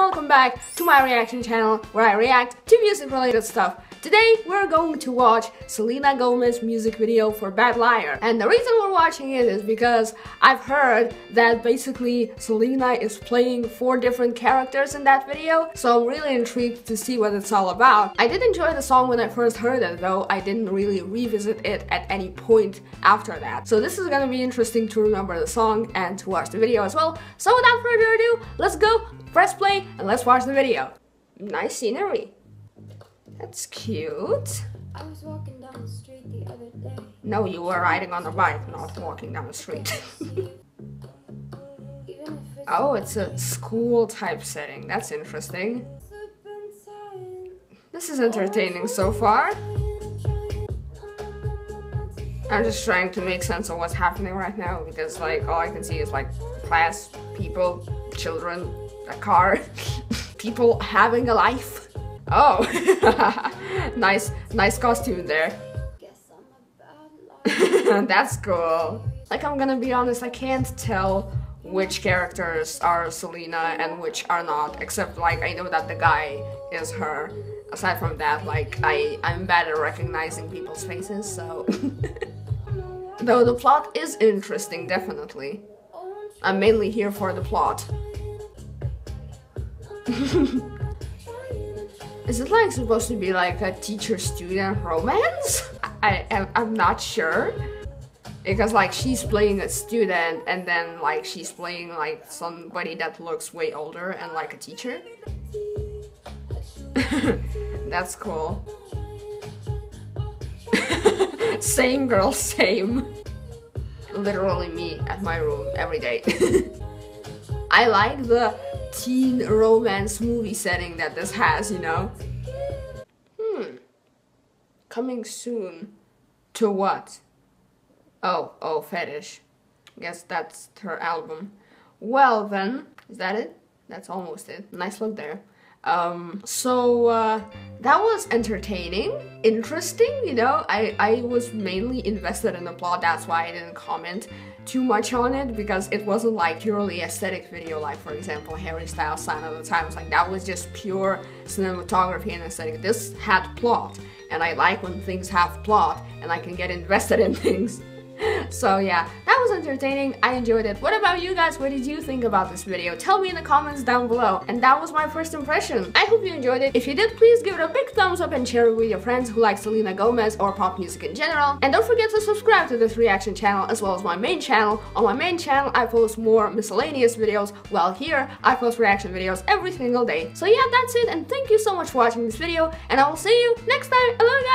welcome back to my reaction channel where I react to music related stuff. Today we're going to watch Selena Gomez's music video for Bad Liar, and the reason we're watching it is because I've heard that basically Selena is playing 4 different characters in that video, so I'm really intrigued to see what it's all about. I did enjoy the song when I first heard it, though I didn't really revisit it at any point after that, so this is gonna be interesting to remember the song and to watch the video as well. So without further ado, let's go, press play, and let's watch the video. Nice scenery. That's cute. I was walking down the street the other day. No, you were riding on the bike, not walking down the street. Oh, it's a school type setting. That's interesting. This is entertaining so far. I'm just trying to make sense of what's happening right now because, like, all I can see is, like, class, people, children, a car, people having a life. Oh, nice costume there. That's cool. Like, I'm gonna be honest, I can't tell which characters are Selena and which are not, except, like, I know that the guy is her. Aside from that, like, I'm bad at recognizing people's faces, so... Though the plot is interesting, definitely. I'm mainly here for the plot. Is it, like, supposed to be like a teacher-student romance? I'm not sure, because, like, she's playing a student and then, like, she's playing, like, somebody that looks way older and like a teacher. That's cool. Same girl, same. Literally me at my room every day. I like the teen romance movie setting that this has, you know? Coming soon to what? Oh, Fetish. Guess that's her album. Well then, is that it? That's almost it. Nice look there. So that was entertaining, interesting, you know? I was mainly invested in the plot, that's why I didn't comment too much on it, because it wasn't like purely aesthetic video, like, for example, Harry Styles' Sign of the Times. Like, that was just pure cinematography and aesthetic. This had plot, and I like when things have plot and I can get invested in things. So yeah, that was entertaining, I enjoyed it. What about you guys? What did you think about this video? Tell me in the comments down below. And that was my first impression. I hope you enjoyed it. If you did, please give it a big thumbs up and share it with your friends who like Selena Gomez or pop music in general. And don't forget to subscribe to this reaction channel as well as my main channel. On my main channel, I post more miscellaneous videos, while here I post reaction videos every single day. So yeah, that's it, and thank you so much for watching this video, and I will see you next time. Hello guys!